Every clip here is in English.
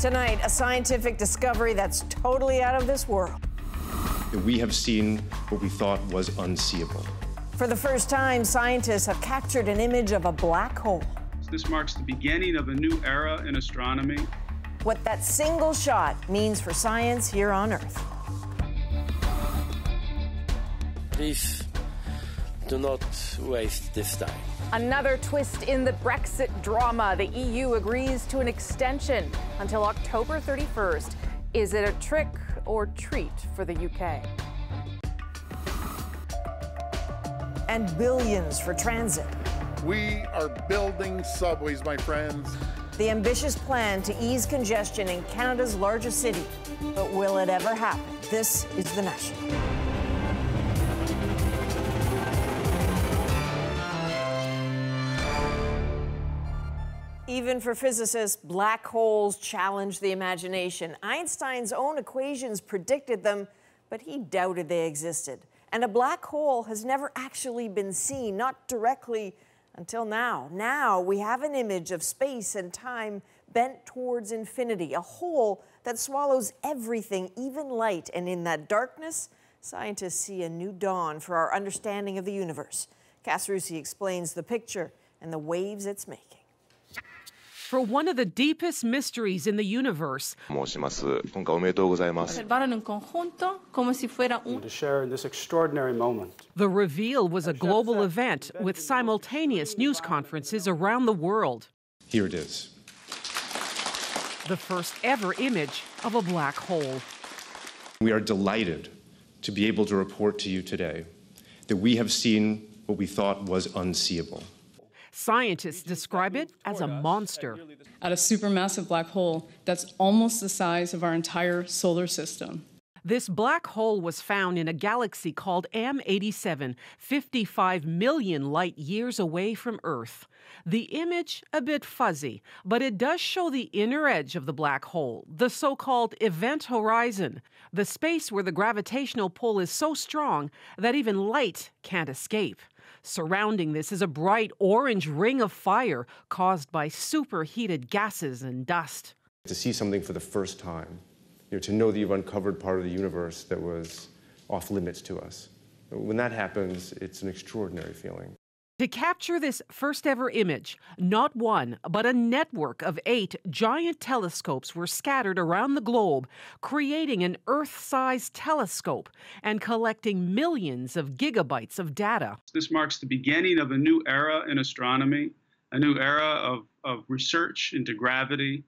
Tonight, a scientific discovery that's totally out of this world. We have seen what we thought was unseeable. For the first time, scientists have captured an image of a black hole. This marks the beginning of a new era in astronomy. What that single shot means for science here on Earth. Please do not waste this time. Another twist in the Brexit drama. The EU agrees to an extension until October 31st. Is it a trick or treat for the UK? And billions for transit. We are building subways, my friends. The ambitious plan to ease congestion in Canada's largest city. But will it ever happen? This is The National. Even for physicists, black holes challenge the imagination. Einstein's own equations predicted them, but he doubted they existed. And a black hole has never actually been seen, not directly, until now. Now we have an image of space and time bent towards infinity, a hole that swallows everything, even light. And in that darkness, scientists see a new dawn for our understanding of the universe. Cass Russi explains the picture and the waves it's making. For one of the deepest mysteries in the universe. To share this extraordinary moment. The reveal was a global event with simultaneous news conferences around the world. Here it is. The first ever image of a black hole. We are delighted to be able to report to you today that we have seen what we thought was unseeable. Scientists describe it as a monster. At a supermassive black hole that's almost the size of our entire solar system. This black hole was found in a galaxy called M87, 55 million light years away from Earth. The image, a bit fuzzy, but it does show the inner edge of the black hole, the so-called event horizon, the space where the gravitational pull is so strong that even light can't escape. Surrounding this is a bright orange ring of fire caused by superheated gases and dust. To see something for the first time, you know, to know that you've uncovered part of the universe that was off limits to us. When that happens, it's an extraordinary feeling. To capture this first ever image, not one, but a network of 8 giant telescopes were scattered around the globe, creating an Earth-sized telescope and collecting millions of gigabytes of data. This marks the beginning of a new era in astronomy, a new era of research into gravity,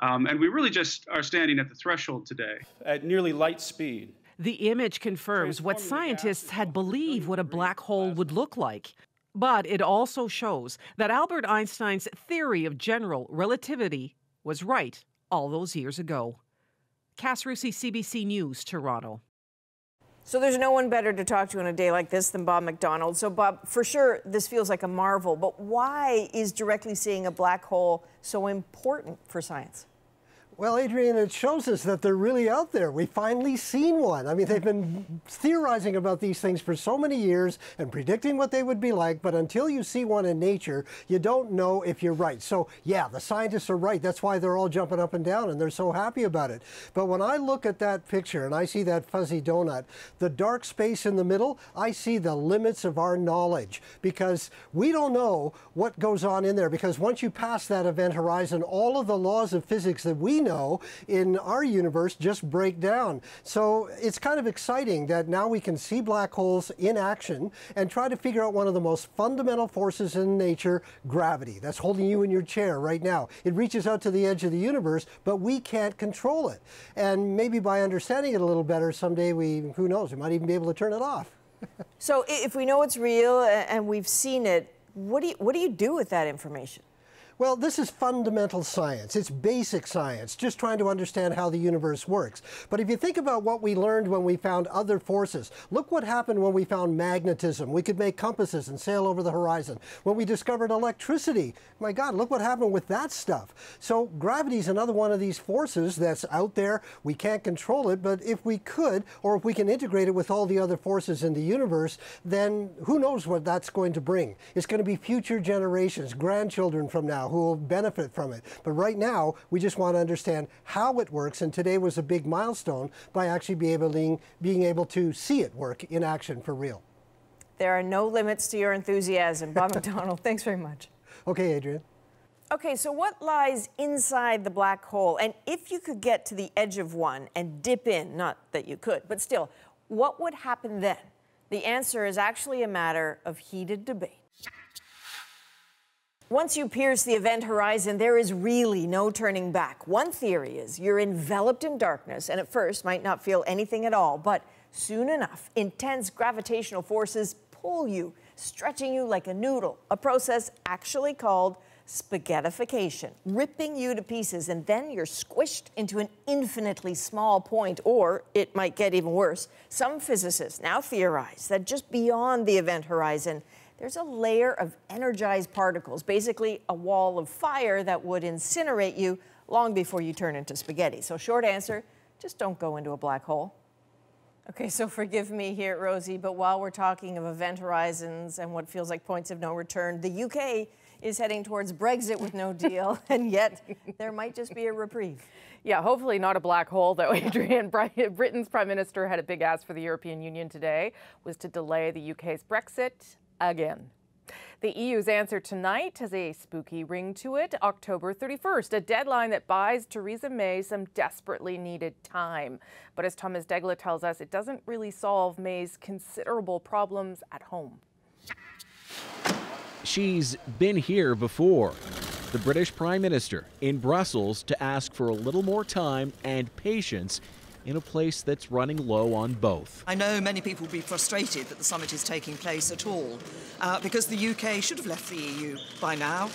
and we really just are standing at the threshold today. At nearly light speed. The image confirms what scientists had believed what a black hole would look like. But it also shows that Albert Einstein's theory of general relativity was right all those years ago. Cass Russi, CBC News, Toronto. So there's no one better to talk to on a day like this than Bob McDonald. So, Bob, for sure, this feels like a marvel. But why is directly seeing a black hole so important for science? Well, Adrian, it shows us that they're really out there. We've finally seen one. I mean, they've been theorizing about these things for so many years and predicting what they would be like, but until you see one in nature, you don't know if you're right. So, yeah, the scientists are right. That's why they're all jumping up and down, and they're so happy about it. But when I look at that picture and I see that fuzzy donut, the dark space in the middle, I see the limits of our knowledge because we don't know what goes on in there, because once you pass that event horizon, all of the laws of physics that we know in our universe just break down. So it's kind of exciting that now we can see black holes in action and try to figure out one of the most fundamental forces in nature, gravity. That's holding you in your chair right now. It reaches out to the edge of the universe, but we can't control it. And maybe by understanding it a little better someday, who knows, we might even be able to turn it off. So if we know it's real and we've seen it, what do you do with that information? Well, this is fundamental science. It's basic science, just trying to understand how the universe works. But if you think about what we learned when we found other forces, look what happened when we found magnetism. We could make compasses and sail over the horizon. When we discovered electricity, my God, look what happened with that stuff. So gravity is another one of these forces that's out there. We can't control it, but if we could, or if we can integrate it with all the other forces in the universe, then who knows what that's going to bring. It's going to be future generations, grandchildren from now. now who will benefit from it. But right now, we just want to understand how it works, and today was a big milestone by actually being able to see it work in action for real. There are no limits to your enthusiasm. Bob McDonald, thanks very much. Okay, Adrian. Okay, so what lies inside the black hole? And if you could get to the edge of one and dip in, not that you could, but still, what would happen then? The answer is actually a matter of heated debate. Once you pierce the event horizon, there is really no turning back. One theory is you're enveloped in darkness and at first might not feel anything at all, but soon enough, intense gravitational forces pull you, stretching you like a noodle, a process actually called spaghettification, ripping you to pieces, and then you're squished into an infinitely small point, or it might get even worse. Some physicists now theorize that just beyond the event horizon, there's a layer of energized particles, basically a wall of fire that would incinerate you long before you turn into spaghetti. So short answer, just don't go into a black hole. Okay, so forgive me here, Rosie, but while we're talking of event horizons and what feels like points of no return, the UK is heading towards Brexit with no deal, and yet there might just be a reprieve. Yeah, hopefully not a black hole, though, Adrian. Britain's Prime Minister had a big ask for the European Union today, was to delay the UK's Brexit again. The EU's answer tonight has a spooky ring to it, October 31st, a deadline that buys Theresa May some desperately needed time. But as Thomas Degla tells us, it doesn't really solve May's considerable problems at home. She's been here before, the British Prime Minister in Brussels to ask for a little more time and patience in a place that's running low on both. I know many people will be frustrated that the summit is taking place at all, because the UK should have left the EU by now.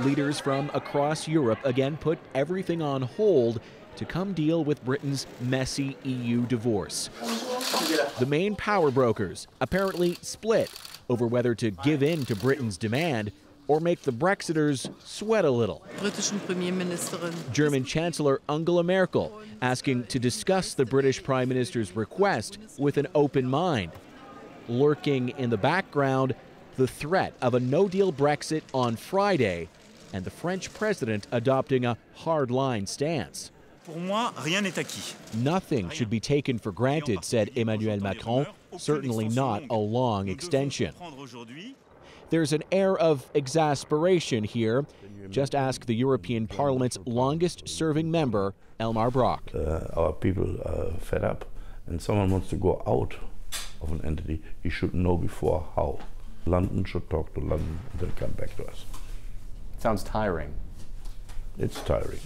Leaders from across Europe again put everything on hold to come deal with Britain's messy EU divorce. The main power brokers apparently split over whether to give in to Britain's demand or make the Brexiters sweat a little. German Chancellor Angela Merkel asking to discuss the British Prime Minister's request with an open mind. Lurking in the background, the threat of a no-deal Brexit on Friday and the French president adopting a hard-line stance. Nothing should be taken for granted, said Emmanuel Macron, certainly not a long extension. There's an air of exasperation here. Just ask the European Parliament's longest-serving member, Elmar Brock. Our people are fed up, and someone wants to go out of an entity. He should know before how. London should talk to London, they'll come back to us. Sounds tiring. It's tiring.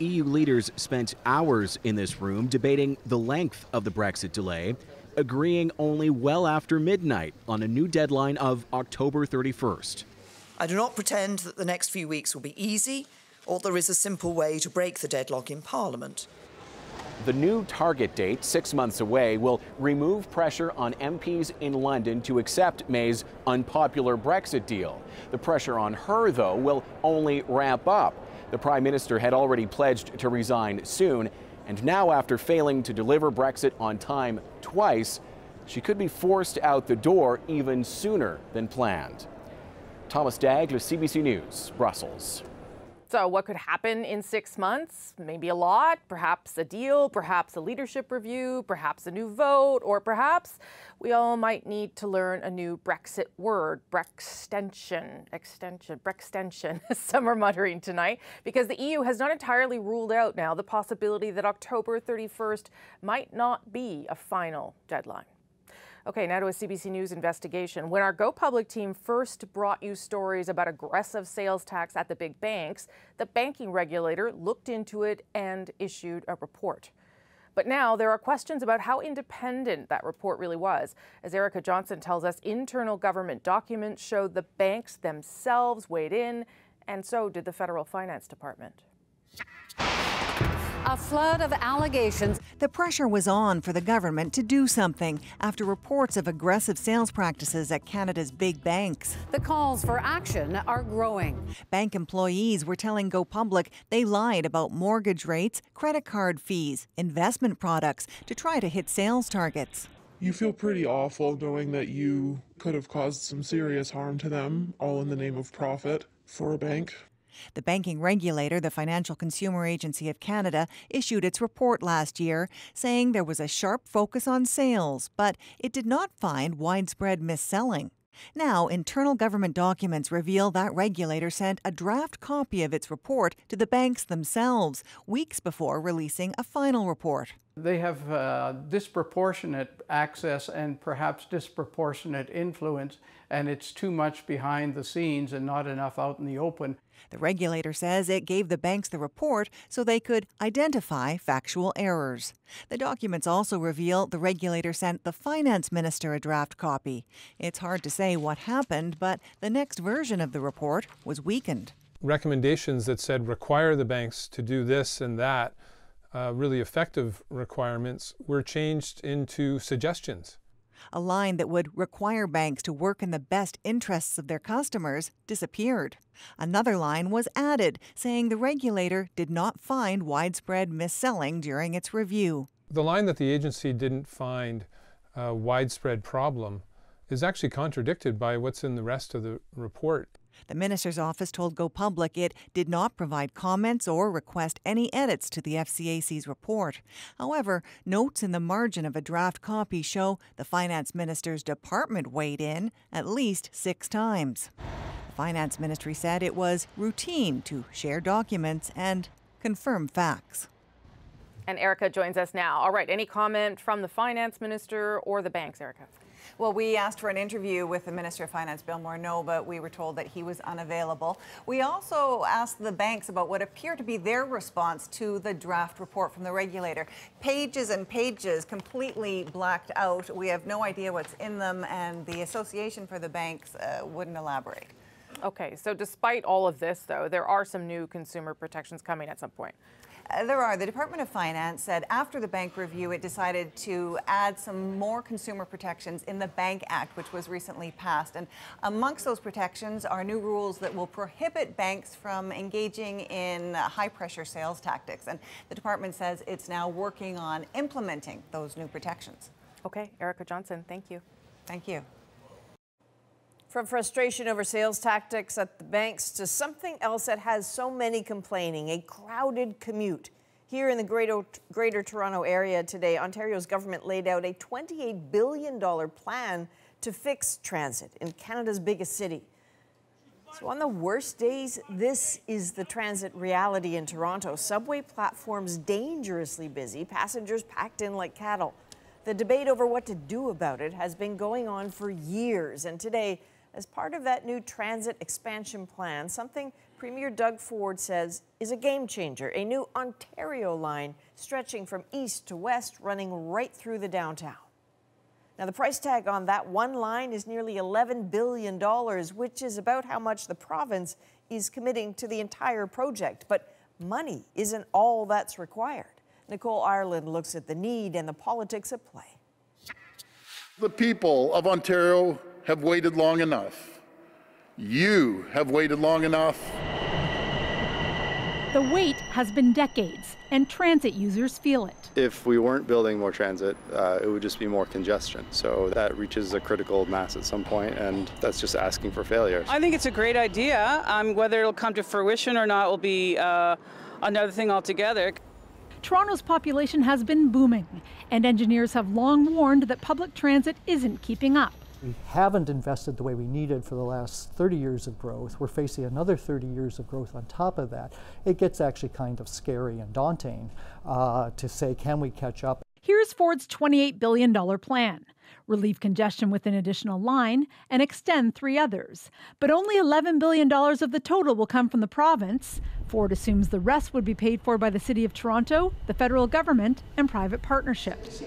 EU leaders spent hours in this room debating the length of the Brexit delay, agreeing only well after midnight on a new deadline of October 31st. I do not pretend that the next few weeks will be easy or there is a simple way to break the deadlock in Parliament. The new target date, 6 months away, will remove pressure on MPs in London to accept May's unpopular Brexit deal. The pressure on her, though, will only ramp up. The Prime Minister had already pledged to resign soon, and now, after failing to deliver Brexit on time twice, she could be forced out the door even sooner than planned. Thomas Dagg, CBC News, Brussels. So what could happen in 6 months? Maybe a lot, perhaps a deal, perhaps a leadership review, perhaps a new vote, or perhaps we all might need to learn a new Brexit word, Brextension, some are muttering tonight, because the EU has not entirely ruled out now the possibility that October 31st might not be a final deadline. Okay, now to a CBC News investigation. When our Go Public team first brought you stories about aggressive sales tax at the big banks, the banking regulator looked into it and issued a report. But now there are questions about how independent that report really was. As Erica Johnson tells us, internal government documents showed the banks themselves weighed in, and so did the Federal Finance Department. A flood of allegations. The pressure was on for the government to do something after reports of aggressive sales practices at Canada's big banks. The calls for action are growing. Bank employees were telling Go Public they lied about mortgage rates, credit card fees, investment products to try to hit sales targets. You feel pretty awful knowing that you could have caused some serious harm to them, all in the name of profit for a bank. The banking regulator, the Financial Consumer Agency of Canada, issued its report last year, saying there was a sharp focus on sales, but it did not find widespread mis-selling. Now, internal government documents reveal that regulator sent a draft copy of its report to the banks themselves, weeks before releasing a final report. They have disproportionate access and perhaps disproportionate influence, and it's too much behind the scenes and not enough out in the open. The regulator says it gave the banks the report so they could identify factual errors. The documents also reveal the regulator sent the finance minister a draft copy. It's hard to say what happened, but the next version of the report was weakened. Recommendations that said require the banks to do this and that, really effective requirements, were changed into suggestions. A line that would require banks to work in the best interests of their customers disappeared. Another line was added, saying the regulator did not find widespread mis-selling during its review. The line that the agency didn't find a widespread problem is actually contradicted by what's in the rest of the report. The minister's office told Go Public it did not provide comments or request any edits to the FCAC's report. However, notes in the margin of a draft copy show the finance minister's department weighed in at least 6 times. The finance ministry said it was routine to share documents and confirm facts. And Erica joins us now. All right, any comment from the finance minister or the banks, Erica? Well, we asked for an interview with the Minister of Finance, Bill Morneau, but we were told that he was unavailable. We also asked the banks about what appeared to be their response to the draft report from the regulator. Pages and pages completely blacked out. We have no idea what's in them, and the Association for the Banks wouldn't elaborate. Okay, so despite all of this, though, there are some new consumer protections coming at some point. There are. The Department of Finance said after the bank review, it decided to add some more consumer protections in the Bank Act, which was recently passed. And amongst those protections are new rules that will prohibit banks from engaging in high-pressure sales tactics. And the department says it's now working on implementing those new protections. Okay, Erica Johnson, thank you. Thank you. From frustration over sales tactics at the banks to something else that has so many complaining, a crowded commute. Here in the Greater Toronto Area today, Ontario's government laid out a $28 billion plan to fix transit in Canada's biggest city. So on the worst days, this is the transit reality in Toronto. Subway platforms dangerously busy, passengers packed in like cattle. The debate over what to do about it has been going on for years, and today, as part of that new transit expansion plan, something Premier Doug Ford says is a game changer, a new Ontario line stretching from east to west, running right through the downtown. Now, the price tag on that one line is nearly $11 billion, which is about how much the province is committing to the entire project. But money isn't all that's required. Nicole Ireland looks at the need and the politics at play. The people of Ontario have waited long enough. You have waited long enough. The wait has been decades, and transit users feel it. If we weren't building more transit, it would just be more congestion. So that reaches a critical mass at some point, and that's just asking for failure. I think it's a great idea. Whether it'll come to fruition or not will be another thing altogether. Toronto's population has been booming, and engineers have long warned that public transit isn't keeping up. We haven't invested the way we needed for the last 30 years of growth. We're facing another 30 years of growth on top of that. It gets actually kind of scary and daunting to say, can we catch up? Here's Ford's $28 billion plan. Relieve congestion with an additional line and extend 3 others. But only $11 billion of the total will come from the province. Ford assumes the rest would be paid for by the City of Toronto, the federal government, and private partnerships.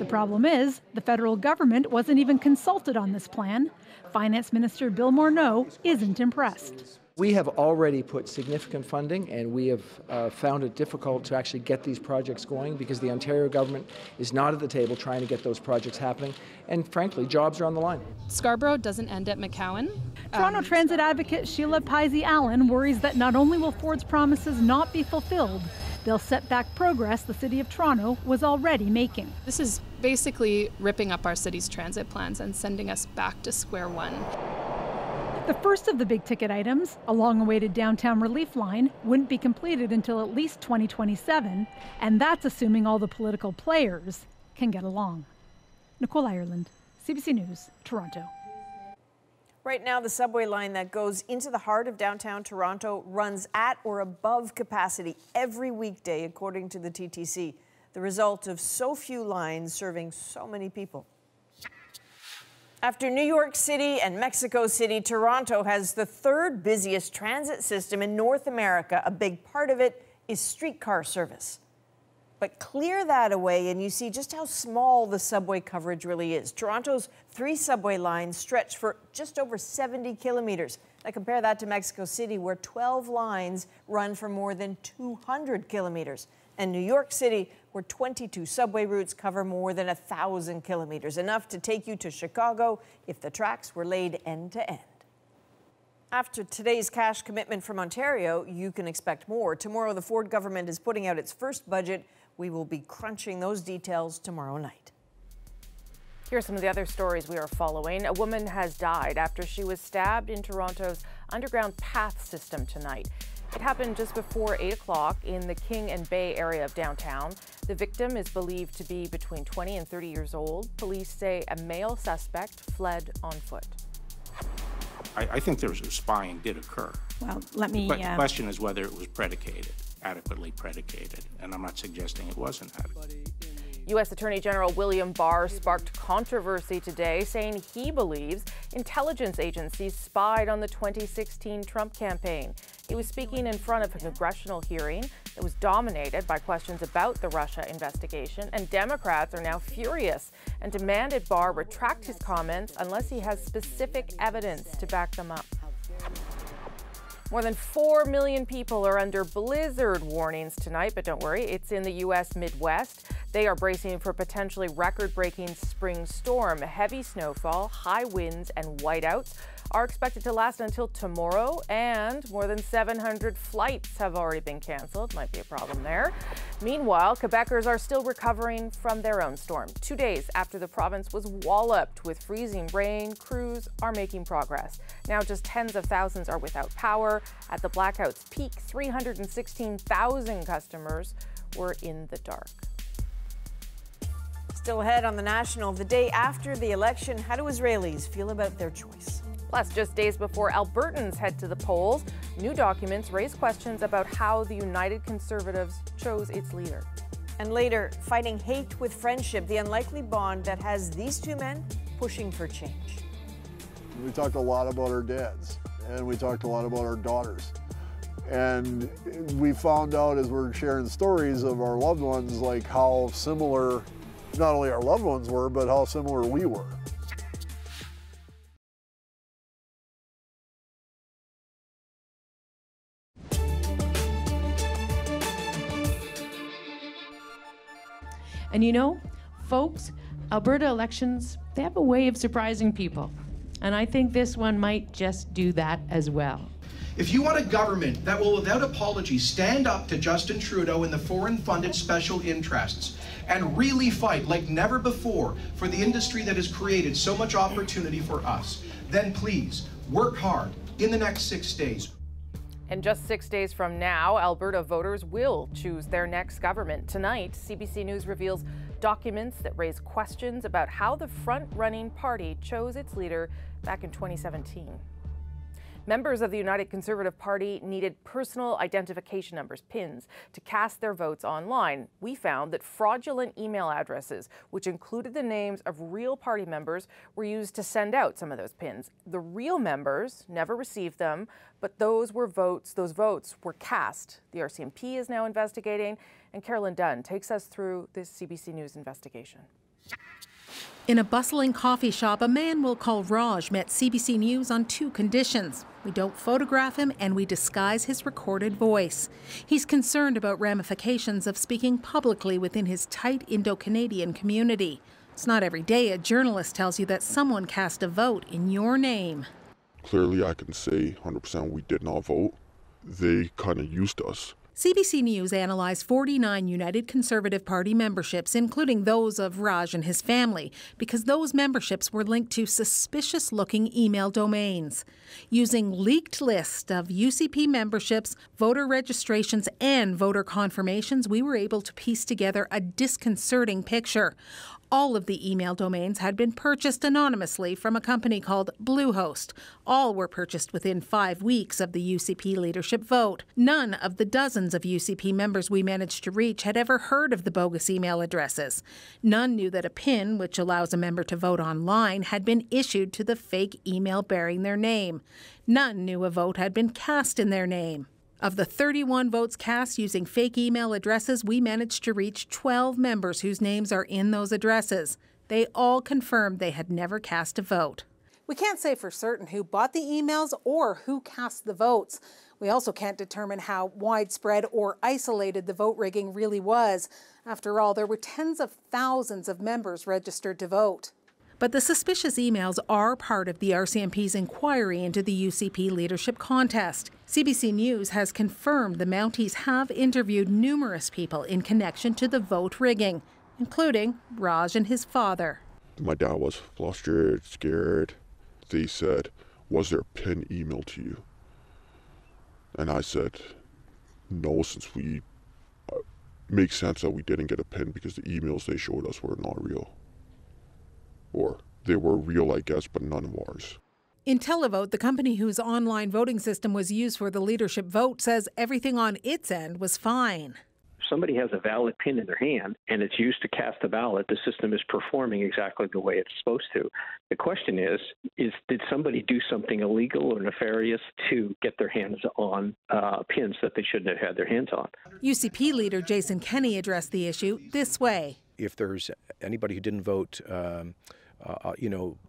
The problem is, the federal government wasn't even consulted on this plan. Finance Minister Bill Morneau isn't impressed. We have already put significant funding, and we have found it difficult to actually get these projects going because the Ontario government is not at the table trying to get those projects happening, and frankly, jobs are on the line. Scarborough doesn't end at McCowan. Toronto transit advocate Sheila Pisey-Allen worries that not only will Ford's promises not be fulfilled, They'll set back progress the City of Toronto was already making. This is basically ripping up our city's transit plans and sending us back to square one. The first of the big-ticket items, a long-awaited downtown relief line, wouldn't be completed until at least 2027, and that's assuming all the political players can get along. Nicole Ireland, CBC News, Toronto. Right now, the subway line that goes into the heart of downtown Toronto runs at or above capacity every weekday, according to the TTC, the result of so few lines serving so many people. After New York City and Mexico City, Toronto has the third busiest transit system in North America. A big part of it is streetcar service. But clear that away and you see just how small the subway coverage really is. Toronto's 3 subway lines stretch for just over 70 kilometers. Now compare that to Mexico City, where 12 lines run for more than 200 kilometers. And New York City, where 22 subway routes cover more than 1,000 kilometers, enough to take you to Chicago if the tracks were laid end to end. After today's cash commitment from Ontario, you can expect more. Tomorrow, the Ford government is putting out its first budget. We will be crunching those details tomorrow night. Here are some of the other stories we are following. A woman has died after she was stabbed in Toronto's underground path system tonight. It happened just before 8 o'clock in the King and Bay area of downtown. The victim is believed to be between 20 and 30 years old. Police say a male suspect fled on foot. I think there was spying did occur. Well, let me... The question is whether it was predicated. Adequately predicated, and I'm not suggesting it wasn't adequate. U.S. Attorney General William Barr sparked controversy today, saying he believes intelligence agencies spied on the 2016 Trump campaign. He was speaking in front of a congressional hearing that was dominated by questions about the Russia investigation, and Democrats are now furious and demanded Barr retract his comments unless he has specific evidence to back them up. More than 4 million people are under blizzard warnings tonight, but don't worry, it's in the U.S. Midwest. They are bracing for potentially record-breaking spring storm. Heavy snowfall, high winds, and whiteouts are expected to last until tomorrow, and more than 700 flights have already been canceled. Might be a problem there. Meanwhile, Quebecers are still recovering from their own storm. 2 days after the province was walloped with freezing rain, crews are making progress. Now just tens of thousands are without power. At the blackout's peak, 316,000 customers were in the dark. Still ahead on The National, the day after the election, how do Israelis feel about their choice? Plus, just days before Albertans head to the polls, new documents raise questions about how the United Conservatives chose its leader. And later, fighting hate with friendship, the unlikely bond that has these two men pushing for change. We talked a lot about our dads, and we talked a lot about our daughters. And we found out as we're sharing stories of our loved ones, like how similar not only our loved ones were, but how similar we were. And you know, folks, Alberta elections, they have a way of surprising people. And I think this one might just do that as well. If you want a government that will, without apology, stand up to Justin Trudeau and the foreign-funded special interests and really fight like never before for the industry that has created so much opportunity for us, then please work hard in the next 6 days. And just 6 days from now, Alberta voters will choose their next government. Tonight, CBC News reveals documents that raise questions about how the front-running party chose its leader back in 2017. Members of the United Conservative Party needed personal identification numbers, PINs, to cast their votes online. We found that fraudulent email addresses, which included the names of real party members, were used to send out some of those PINs. The real members never received them, but those votes were cast. The RCMP is now investigating, and Carolyn Dunn takes us through this CBC News investigation. In a bustling coffee shop, a man we'll call Raj met CBC News on 2 conditions. We don't photograph him and we disguise his recorded voice. He's concerned about ramifications of speaking publicly within his tight Indo-Canadian community. It's not every day a journalist tells you that someone cast a vote in your name. Clearly I can say 100% we did not vote. They kind of used us. CBC News analyzed 49 United Conservative Party memberships, including those of Raj and his family, because those memberships were linked to suspicious-looking email domains. Using leaked lists of UCP memberships, voter registrations and voter confirmations, we were able to piece together a disconcerting picture. All of the email domains had been purchased anonymously from a company called Bluehost. All were purchased within 5 weeks of the UCP leadership vote. None of the dozens of UCP members we managed to reach had ever heard of the bogus email addresses. None knew that a PIN, which allows a member to vote online, had been issued to the fake email bearing their name. None knew a vote had been cast in their name. Of the 31 votes cast using fake email addresses, we managed to reach 12 members whose names are in those addresses. They all confirmed they had never cast a vote. We can't say for certain who bought the emails or who cast the votes. We also can't determine how widespread or isolated the vote rigging really was. After all, there were tens of thousands of members registered to vote. But the suspicious emails are part of the RCMP's inquiry into the UCP leadership contest. CBC News has confirmed the Mounties have interviewed numerous people in connection to the vote rigging, including Raj and his father. My dad was flustered, scared. They said, "Was there a PIN emailed to you?" And I said, "No, since we makes sense that we didn't get a PIN because the emails they showed us were not real." Or they were real, I guess, but none of ours. In Televote, the company whose online voting system was used for the leadership vote says everything on its end was fine. Somebody has a valid PIN in their hand and it's used to cast a ballot. The system is performing exactly the way it's supposed to. The question is did somebody do something illegal or nefarious to get their hands on pins that they shouldn't have had their hands on? UCP leader Jason Kenney addressed the issue this way. If there's anybody who didn't vote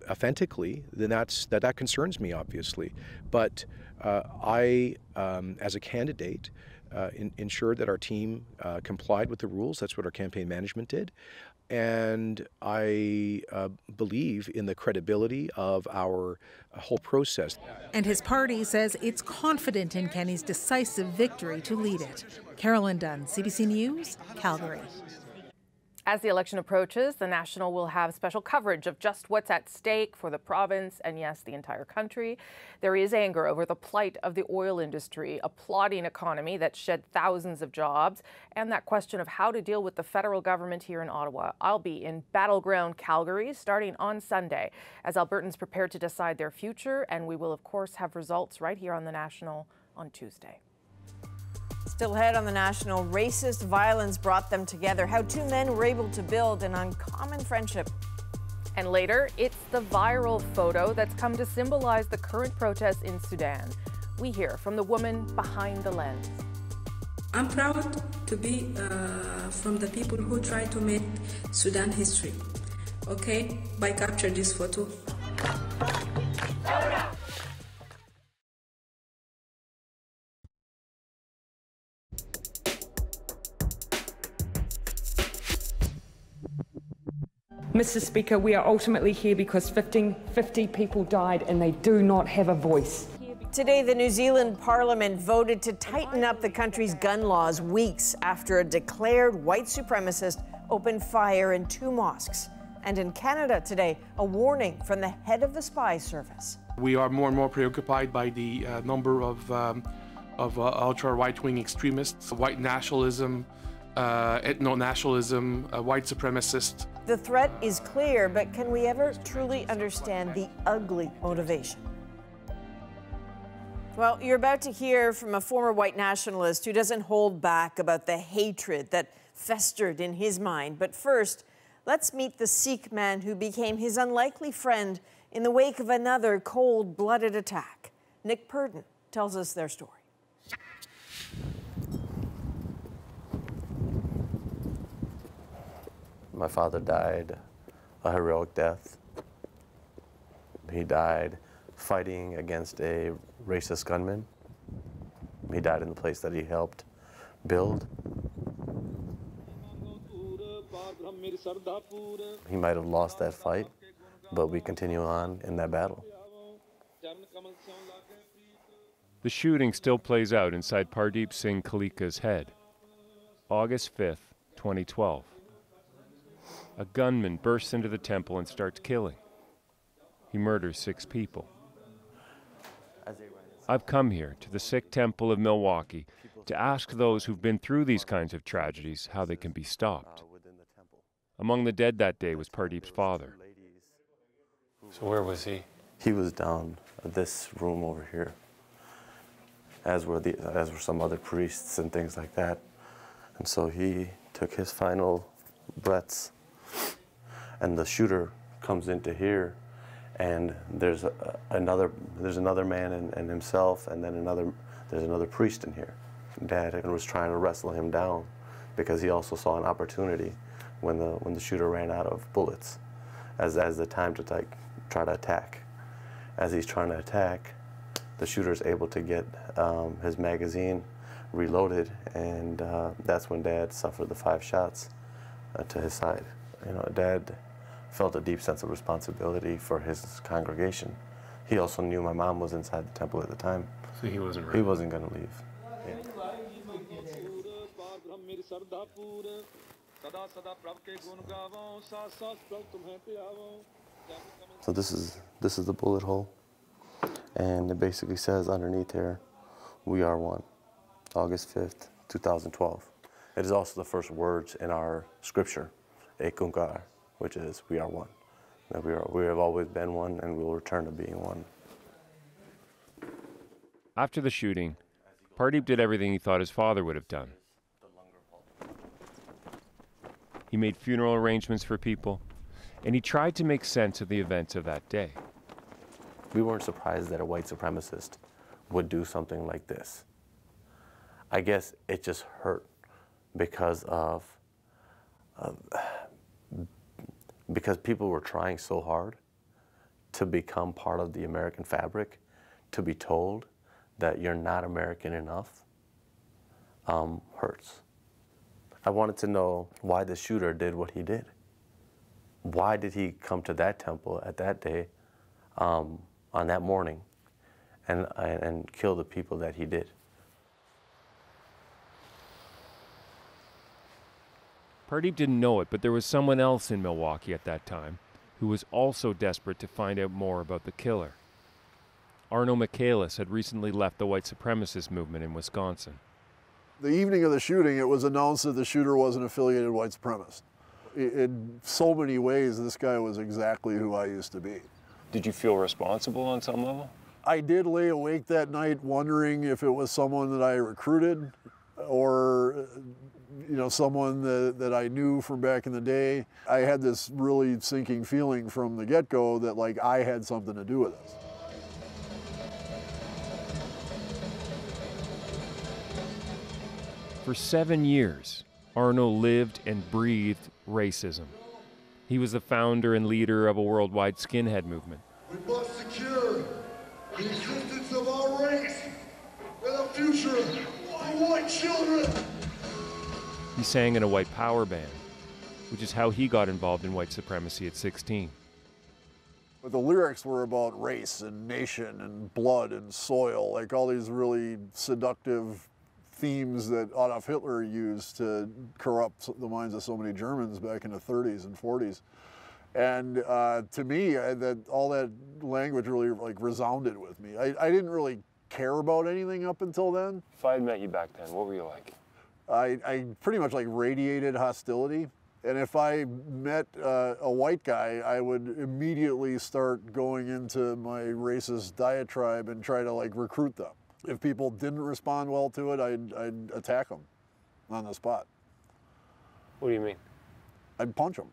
authentically, then that concerns me, obviously. But I, as a candidate, ensured that our team complied with the rules. That's what our campaign management did. And I believe in the credibility of our whole process. And his party says it's confident in Kenny's decisive victory to lead it. Carolyn Dunn, CBC News, Calgary. As the election approaches, The National will have special coverage of just what's at stake for the province and, yes, the entire country. There is anger over the plight of the oil industry, a plodding economy that shed thousands of jobs, and that question of how to deal with the federal government here in Ottawa. I'll be in Battleground Calgary starting on Sunday as Albertans prepare to decide their future, and we will, of course, have results right here on The National on Tuesday. Still ahead on The National, racist violence brought them together, how two men were able to build an uncommon friendship. And later, it's the viral photo that's come to symbolize the current protests in Sudan. We hear from the woman behind the lens. I'm proud to be from the people who tried to make Sudan history, okay, by capturing this photo. Mr. Speaker, we are ultimately here because 50 people died and they do not have a voice. Today, the New Zealand Parliament voted to tighten up the country's gun laws weeks after a declared white supremacist opened fire in two mosques. And in Canada today, a warning from the head of the spy service. We are more and more preoccupied by the number of ultra right-wing extremists, white nationalism, ethno-nationalism, white supremacists. The threat is clear, but can we ever truly understand the ugly motivation? Well, you're about to hear from a former white nationalist who doesn't hold back about the hatred that festered in his mind. But first, let's meet the Sikh man who became his unlikely friend in the wake of another cold-blooded attack. Nick Purdon tells us their story. My father died a heroic death. He died fighting against a racist gunman. He died in the place that he helped build. He might have lost that fight, but we continue on in that battle. The shooting still plays out inside Pardeep Singh Kaleka's head. August 5th, 2012. A gunman bursts into the temple and starts killing. He murders 6 people. I've come here to the Sikh Temple of Milwaukee to ask those who've been through these kinds of tragedies how they can be stopped. Among the dead that day was Pardeep's father. So where was he? He was down in this room over here, as were some other priests and things like that. And so he took his final breaths, and the shooter comes into here, and there's another man and himself, and then there's another priest in here. Dad was trying to wrestle him down because he also saw an opportunity when the shooter ran out of bullets, as the time to try to attack. As he's trying to attack, the shooter's able to get his magazine reloaded, and that's when Dad suffered the 5 shots to his side. You know, Dad felt a deep sense of responsibility for his congregation. He also knew my mom was inside the temple at the time. So he wasn't ready. He wasn't going to leave. Yeah. So this is the bullet hole, and it basically says underneath here, "We are one." August 5th, 2012. It is also the first words in our scripture, Ekunkar, which is "We are one." That we have always been one, and we will return to being one. After the shooting, Pardeep did everything he thought his father would have done. He made funeral arrangements for people, and he tried to make sense of the events of that day. We weren't surprised that a white supremacist would do something like this. I guess it just hurt because people were trying so hard to become part of the American fabric, to be told that you're not American enough, hurts. I wanted to know why the shooter did what he did. Why did he come to that temple at that day, on that morning, and kill the people that he did? Pardeep didn't know it, but there was someone else in Milwaukee at that time who was also desperate to find out more about the killer. Arno Michaelis had recently left the white supremacist movement in Wisconsin. The evening of the shooting, it was announced that the shooter was an affiliated white supremacist. In so many ways, this guy was exactly who I used to be. Did you feel responsible on some level? I did lay awake that night wondering if it was someone that I recruited, or you know, someone that I knew from back in the day. I had this really sinking feeling from the get-go that, like, I had something to do with this. For 7 years, Arno lived and breathed racism. He was the founder and leader of a worldwide skinhead movement. We must secure the existence of our race and the future of white children. He sang in a white power band, which is how he got involved in white supremacy at 16. But the lyrics were about race and nation and blood and soil, like all these really seductive themes that Adolf Hitler used to corrupt the minds of so many Germans back in the 30s and 40s. And to me, all that language really, like, resounded with me. I didn't really care about anything up until then. If I had met you back then, what were you like? I pretty much, like, radiated hostility. And if I met a white guy, I would immediately start going into my racist diatribe and try to, like, recruit them. If people didn't respond well to it, I'd attack them on the spot. What do you mean? I'd punch them.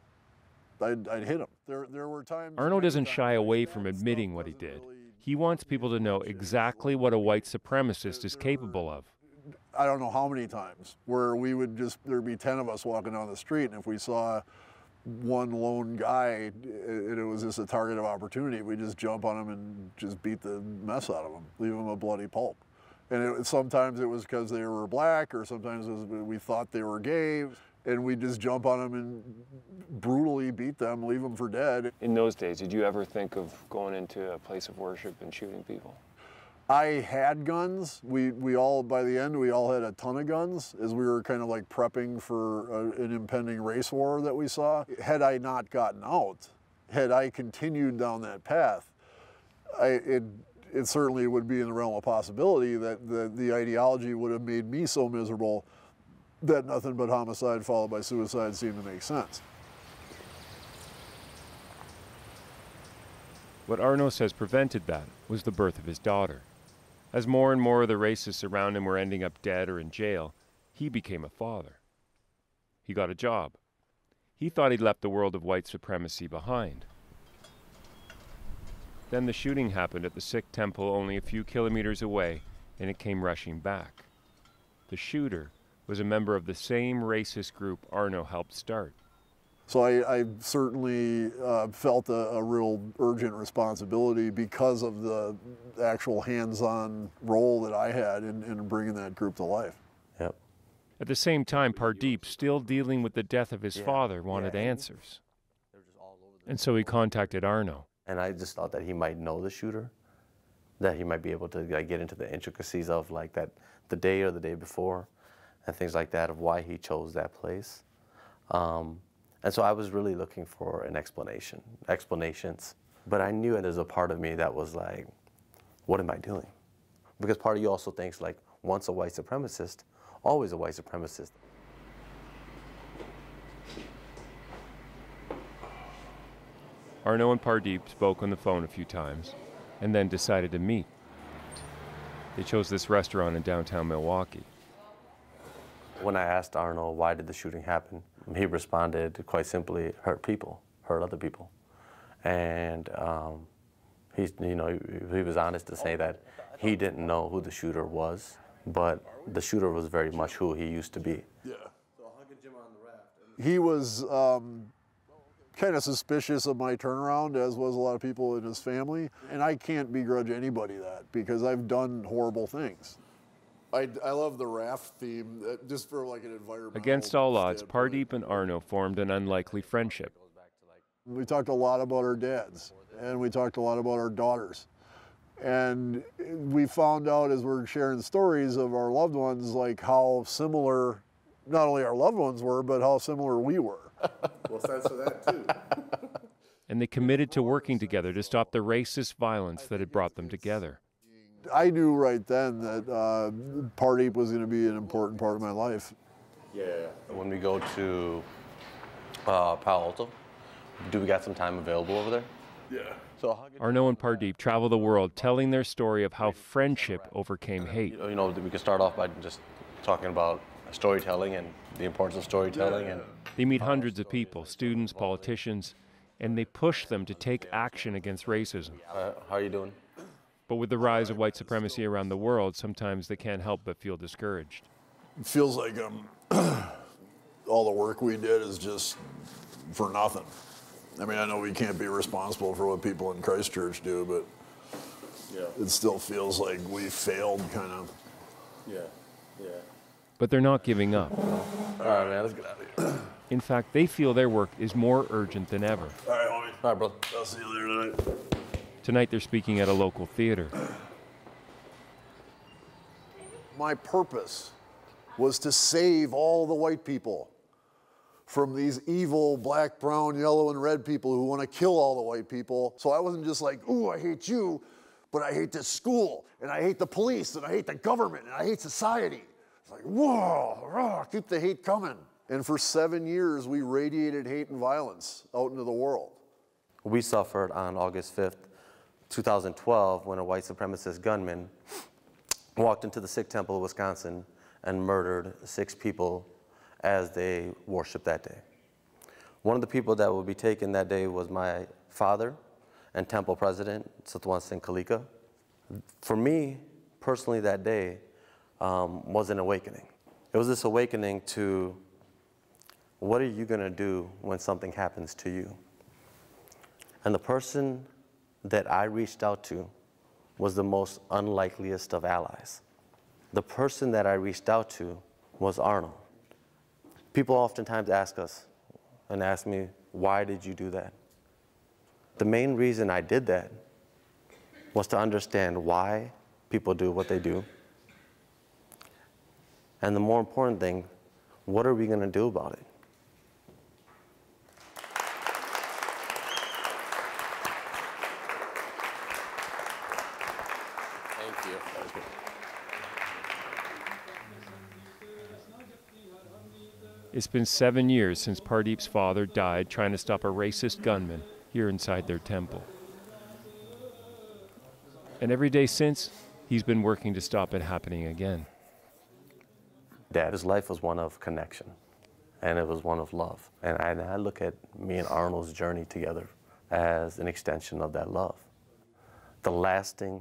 I'd hit them. There were times... Arno doesn't shy away from admitting what he did. He wants people to know exactly what a white supremacist is capable of. I don't know how many times where we would just, there'd be 10 of us walking down the street, and if we saw one lone guy and it was just a target of opportunity, we just jump on him and just beat the mess out of him, leave him a bloody pulp. And sometimes it was because they were black, or sometimes it was, we thought they were gay, and we just jump on them and brutally beat them, leave them for dead. In those days, did you ever think of going into a place of worship and shooting people? I had guns. We all, by the end, we all had a ton of guns as we were kind of like prepping for an impending race war that we saw. Had I not gotten out, had I continued down that path, it certainly would be in the realm of possibility that the ideology would have made me so miserable that nothing but homicide followed by suicide seemed to make sense. What Arno says prevented that was the birth of his daughter. As more and more of the racists around him were ending up dead or in jail, he became a father. He got a job. He thought he'd left the world of white supremacy behind. Then the shooting happened at the Sikh temple only a few kilometers away, and it came rushing back. The shooter was a member of the same racist group Arno helped start. So I certainly felt a real urgent responsibility because of the actual hands-on role that I had in bringing that group to life. Yep. At the same time, Pardeep, still dealing with the death of his father, wanted answers. And so he contacted Arno. And I just thought that he might know the shooter, that he might be able to like, get into the intricacies of like that the day or the day before and things like that of why he chose that place. And so I was really looking for an explanation, explanations. But I knew it as a part of me that was like, what am I doing? Because part of you also thinks like, once a white supremacist, always a white supremacist. Arno and Pardeep spoke on the phone a few times and then decided to meet. They chose this restaurant in downtown Milwaukee. When I asked Arno why did the shooting happen, he responded quite simply, hurt people, hurt other people. And he was honest to say that he didn't know who the shooter was, but the shooter was very much who he used to be. Yeah. He was kind of suspicious of my turnaround, as was a lot of people in his family. And I can't begrudge anybody that, because I've done horrible things. I love the raft theme, just for like an environment. Against all odds, Pardeep and Arno formed an unlikely friendship. We talked a lot about our dads, and we talked a lot about our daughters. And we found out as we're sharing stories of our loved ones, like how similar, not only our loved ones were, but how similar we were. Well, thanks for that, too. And they committed to working together to stop the racist violence that had brought them together. I knew right then that Pardeep was going to be an important part of my life. Yeah. When we go to Palo Alto, do we got some time available over there? Yeah. So Arno and Pardeep travel the world telling their story of how friendship overcame hate. You know, we can start off by just talking about storytelling and the importance of storytelling. Yeah. And they meet hundreds of people, students, politicians, and they push them to take action against racism. How are you doing? But with the rise of white supremacy around the world, sometimes they can't help but feel discouraged. It feels like all the work we did is just for nothing. I mean, I know we can't be responsible for what people in Christchurch do, but it still feels like we failed, kind of. Yeah, yeah. But they're not giving up. All right, man, let's get out of here. In fact, they feel their work is more urgent than ever. All right, homie. All right, brother. I'll see you later tonight. Tonight, they're speaking at a local theater. My purpose was to save all the white people from these evil black, brown, yellow, and red people who want to kill all the white people. So I wasn't just like, ooh, I hate you, but I hate this school, and I hate the police, and I hate the government, and I hate society. It's like, whoa, keep the hate coming. And for 7 years, we radiated hate and violence out into the world. We suffered on August 5th, 2012, when a white supremacist gunman walked into the Sikh Temple of Wisconsin and murdered 6 people as they worshiped that day. One of the people that would be taken that day was my father and temple president, Satwan Singh Kaleka. For me, personally, that day was an awakening. It was this awakening to what are you going to do when something happens to you? And the person that I reached out to was the most unlikeliest of allies. The person that I reached out to was Arno. People oftentimes ask us and ask me, why did you do that? The main reason I did that was to understand why people do what they do. And the more important thing, what are we going to do about it? Thank you. That was good. It's been 7 years since Pardeep's father died trying to stop a racist gunman here inside their temple. And every day since, he's been working to stop it happening again. Dad's life was one of connection, and it was one of love. And I look at me and Arno's journey together as an extension of that love. The lasting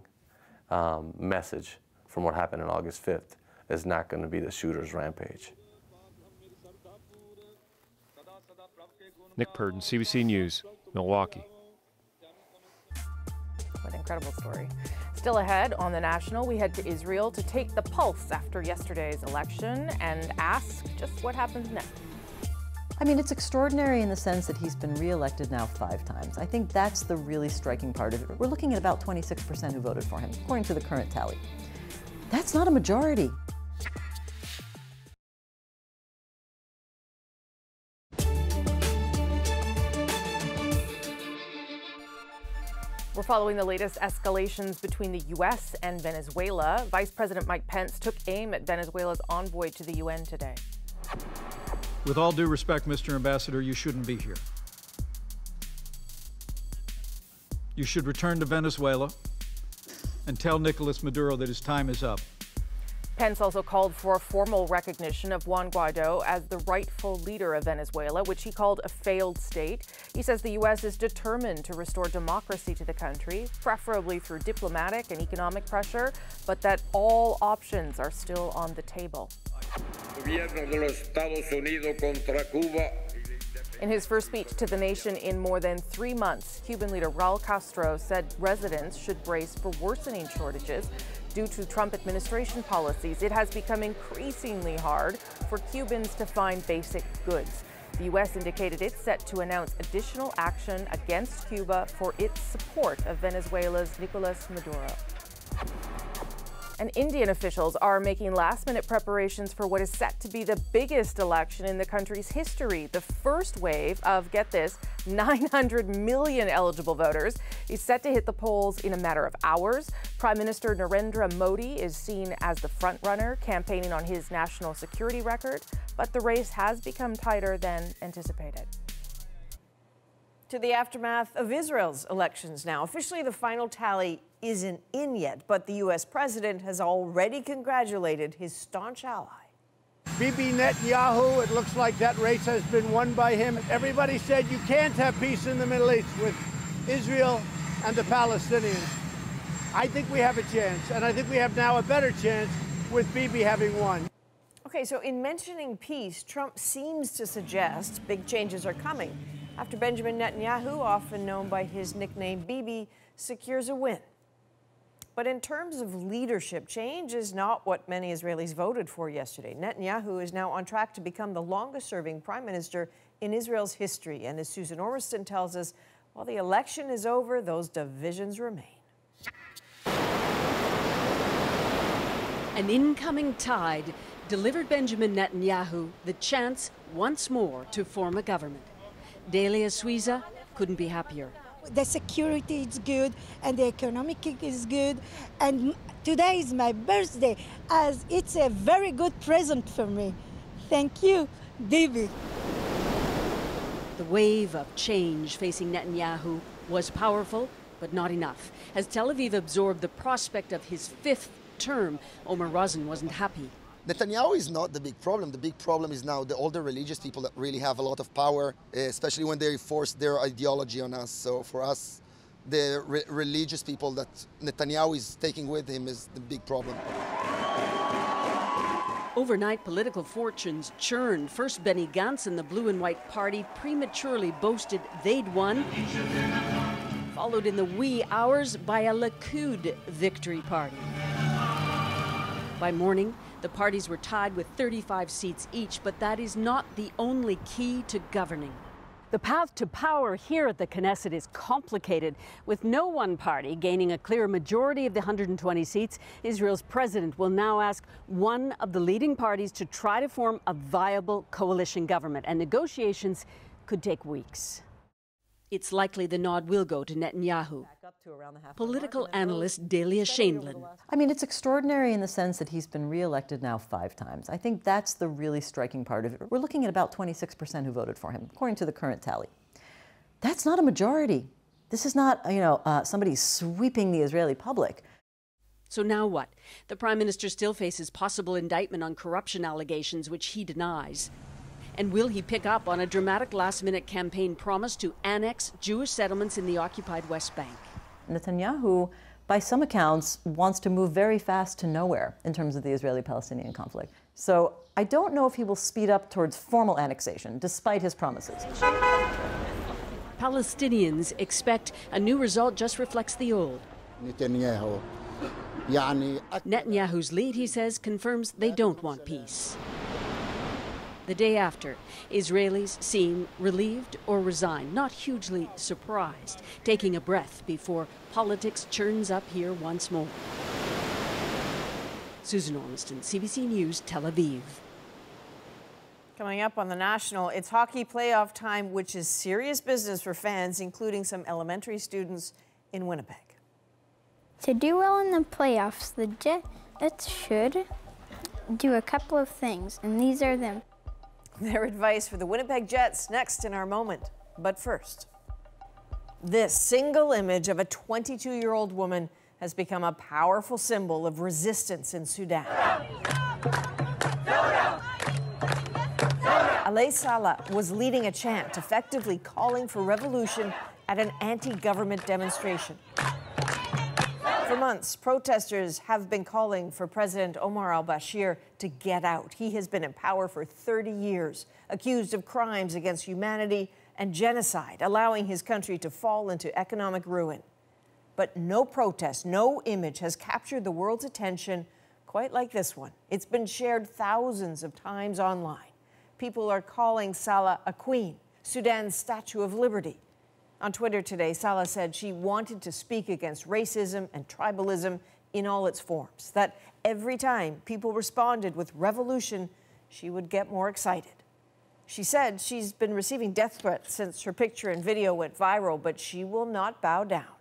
message from what happened on August 5th is not going to be the shooter's rampage. Nick Purdon, CBC News, Milwaukee. What an incredible story. Still ahead on The National, we head to Israel to take the pulse after yesterday's election and ask just what happens next. I mean, it's extraordinary in the sense that he's been reelected now 5 times. I think that's the really striking part of it. We're looking at about 26% who voted for him, according to the current tally. That's not a majority. We're following the latest escalations between the U.S. and Venezuela. Vice President Mike Pence took aim at Venezuela's envoy to the U.N. today. With all due respect, Mr. Ambassador, you shouldn't be here. You should return to Venezuela and tell Nicolas Maduro that his time is up. Pence also called for a formal recognition of Juan Guaido as the rightful leader of Venezuela, which he called a failed state. He says the U.S. is determined to restore democracy to the country, preferably through diplomatic and economic pressure, but that all options are still on the table. In his first speech to the nation in more than 3 months, Cuban leader Raul Castro said residents should brace for worsening shortages due to Trump administration policies. It has become increasingly hard for Cubans to find basic goods. The U.S. indicated it's set to announce additional action against Cuba for its support of Venezuela's Nicolas Maduro. And Indian officials are making last-minute preparations for what is set to be the biggest election in the country's history. The first wave of, get this, 900 million eligible voters is set to hit the polls in a matter of hours. Prime Minister Narendra Modi is seen as the front-runner, campaigning on his national security record, but the race has become tighter than anticipated. To the aftermath of Israel's elections now. Officially, the final tally isn't in yet, but the U.S. president has already congratulated his staunch ally. Bibi Netanyahu, it looks like that race has been won by him. Everybody said you can't have peace in the Middle East with Israel and the Palestinians. I think we have a chance, and I think we have now a better chance with Bibi having won. Okay, so in mentioning peace, Trump seems to suggest big changes are coming after Benjamin Netanyahu, often known by his nickname Bibi, secures a win. But in terms of leadership, change is not what many Israelis voted for yesterday. Netanyahu is now on track to become the longest-serving prime minister in Israel's history. And as Susan Ormiston tells us, while the election is over, those divisions remain. An incoming tide delivered Benjamin Netanyahu the chance once more to form a government. Delia Suiza couldn't be happier. The security is good, and the economic is good, and today is my birthday, as it's a very good present for me. Thank you, David. The wave of change facing Netanyahu was powerful, but not enough. As Tel Aviv absorbed the prospect of his 5th term, Omer Rosen wasn't happy. Netanyahu is not the big problem. The big problem is now the older religious people that really have a lot of power, especially when they force their ideology on us. So for us, the religious people that Netanyahu is taking with him is the big problem. Overnight, political fortunes churned. First, Benny Gantz and the Blue and White Party prematurely boasted they'd won, followed in the wee hours by a Likud victory party. By morning, the parties were tied with 35 seats each, but that is not the only key to governing. The path to power here at the Knesset is complicated, with no one party gaining a clear majority of the 120 seats. Israel's president will now ask one of the leading parties to try to form a viable coalition government, and negotiations could take weeks. It's likely the nod will go to Netanyahu. Political analyst Delia Shainlin. I mean, it's extraordinary in the sense that he's been re-elected now 5 times. I think that's the really striking part of it. We're looking at about 26% who voted for him, according to the current tally. That's not a majority. This is not, somebody sweeping the Israeli public. So now what? The prime minister still faces possible indictment on corruption allegations, which he denies. And will he pick up on a dramatic last-minute campaign promise to annex Jewish settlements in the occupied West Bank? Netanyahu, by some accounts, wants to move very fast to nowhere in terms of the Israeli-Palestinian conflict. So I don't know if he will speed up towards formal annexation, despite his promises. Palestinians expect a new result just reflects the old. Netanyahu's lead, he says, confirms they don't want peace. The day after, Israelis seem relieved or resigned, not hugely surprised, taking a breath before politics churns up here once more. Susan Ormiston, CBC News, Tel Aviv. Coming up on The National, it's hockey playoff time, which is serious business for fans, including some elementary students in Winnipeg. To do well in the playoffs, the Jets should do a couple of things, and these are them. Their advice for the Winnipeg Jets next in our moment. But first, this single image of a 22-year-old woman has become a powerful symbol of resistance in Sudan. Alaa Salah was leading a chant, effectively calling for revolution at an anti-government demonstration. For months, protesters have been calling for President Omar al-Bashir to get out. He has been in power for 30 years, accused of crimes against humanity and genocide, allowing his country to fall into economic ruin. But no protest, no image has captured the world's attention quite like this one. It's been shared thousands of times online. People are calling Salah a queen, Sudan's Statue of Liberty. On Twitter today, Salah said she wanted to speak against racism and tribalism in all its forms, that every time people responded with revolution, she would get more excited. She said she's been receiving death threats since her picture and video went viral, but she will not bow down.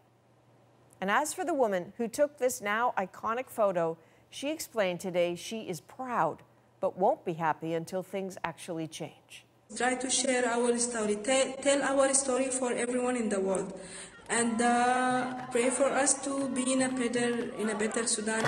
And as for the woman who took this now iconic photo, she explained today she is proud, but won't be happy until things actually change. Try to share our story, tell our story for everyone in the world, and pray for us to be in a better Sudan.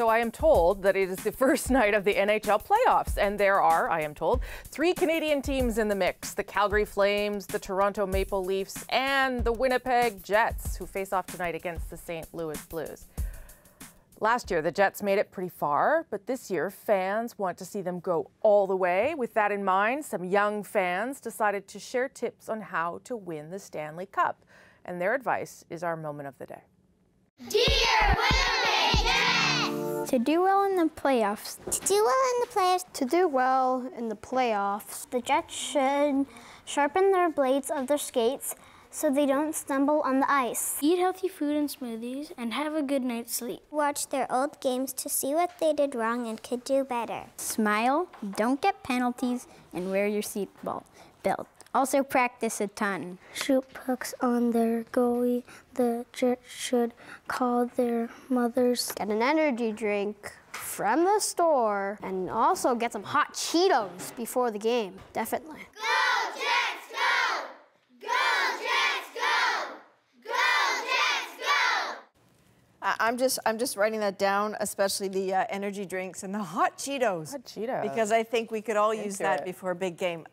So I am told that it is the first night of the NHL playoffs, and there are, I am told, 3 Canadian teams in the mix. The Calgary Flames, the Toronto Maple Leafs, and the Winnipeg Jets, who face off tonight against the St. Louis Blues. Last year, the Jets made it pretty far, but this year, fans want to see them go all the way. With that in mind, some young fans decided to share tips on how to win the Stanley Cup, and their advice is our moment of the day. Dear Winnipeg Jets! To do well in the playoffs. To do well in the playoffs. To do well in the playoffs. The Jets should sharpen their blades of their skates so they don't stumble on the ice. Eat healthy food and smoothies and have a good night's sleep. Watch their old games to see what they did wrong and could do better. Smile, don't get penalties, and wear your seatbelt. Also practice a ton. Shoot pucks on their goalie. The Jets should call their mothers. Get an energy drink from the store and also get some hot Cheetos before the game, definitely. Go Jets, go! Go Jets, go! Go Jets, go! I'm just writing that down, especially the energy drinks and the hot Cheetos. Hot Cheetos. Because I think we could all use that before a big game.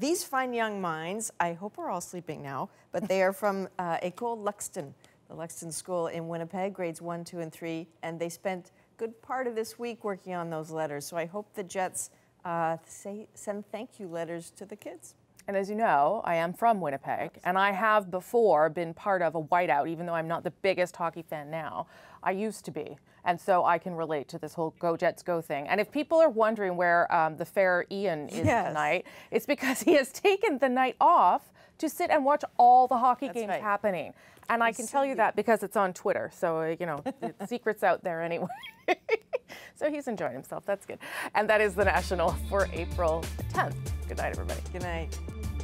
These fine young minds, I hope we're all sleeping now, but they are from Ecole Luxton, the Luxton School in Winnipeg, grades 1, 2, and 3, and they spent a good part of this week working on those letters. So I hope the Jets send thank you letters to the kids. And as you know, I am from Winnipeg, and I have before been part of a whiteout, even though I'm not the biggest hockey fan now. I used to be, and so I can relate to this whole Go Jets Go thing. And if people are wondering where the fair Ian is tonight, it's because he has taken the night off to sit and watch all the hockey games happening. And I can tell you that because it's on Twitter, so, you know, the secret's out there anyway. So he's enjoying himself. That's good. And that is The National for April 10th. Good night, everybody. Good night.